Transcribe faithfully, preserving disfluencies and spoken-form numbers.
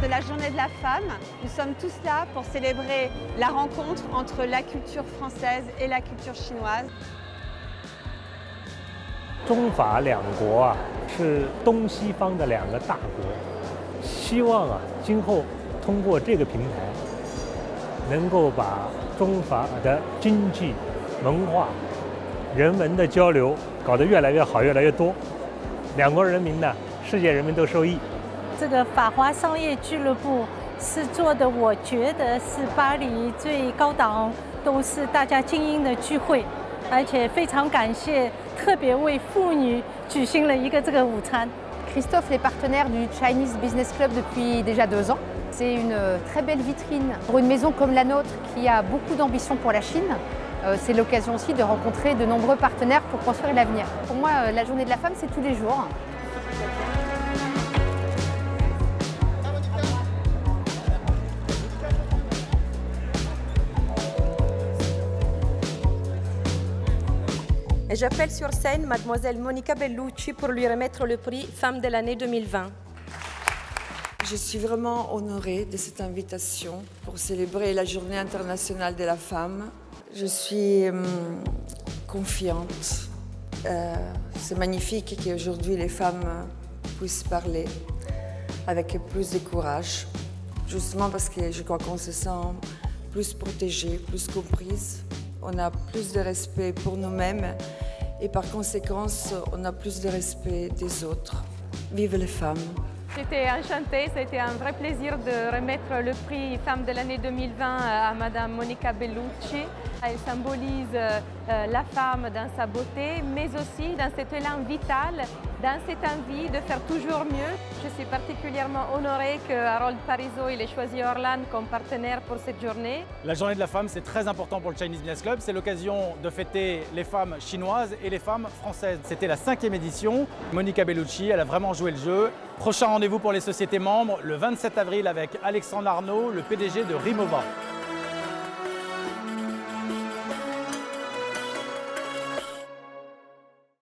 de la Journée de la Femme. Nous sommes tous là pour célébrer la rencontre entre la culture française et la culture chinoise. Ce Fahua Sangye Club, c'est做的我觉得是巴黎最高档都是大家精英的聚会，而且非常感谢特别为妇女举行了一个这个午餐。Christophe est partenaire du Chinese Business Club depuis déjà deux ans. C'est une très belle vitrine pour une maison comme la nôtre qui a beaucoup d'ambition pour la Chine. C'est l'occasion aussi de rencontrer de nombreux partenaires pour construire l'avenir. Pour moi, la Journée de la Femme, c'est tous les jours. J'appelle sur scène mademoiselle Monica Bellucci pour lui remettre le prix Femme de l'année deux mille vingt. Je suis vraiment honorée de cette invitation pour célébrer la Journée internationale de la femme. Je suis hum, confiante. Euh, C'est magnifique qu'aujourd'hui les femmes puissent parler avec plus de courage, justement parce que je crois qu'on se sent plus protégée, plus comprise. On a plus de respect pour nous-mêmes et par conséquent, on a plus de respect des autres. Vive les femmes! J'étais enchantée, c'était un vrai plaisir de remettre le prix Femme de l'année deux mille vingt à Madame Monica Bellucci. Elle symbolise la femme dans sa beauté, mais aussi dans cet élan vital, dans cette envie de faire toujours mieux. Je suis particulièrement honorée que Harold Parisot ait choisi Orlane comme partenaire pour cette journée. La Journée de la Femme, c'est très important pour le Chinese Business Club. C'est l'occasion de fêter les femmes chinoises et les femmes françaises. C'était la cinquième édition. Monica Bellucci, elle a vraiment joué le jeu. Prochain rendez-vous pour les sociétés membres, le vingt-sept avril avec Alexandre Arnault, le P D G de Rimowa.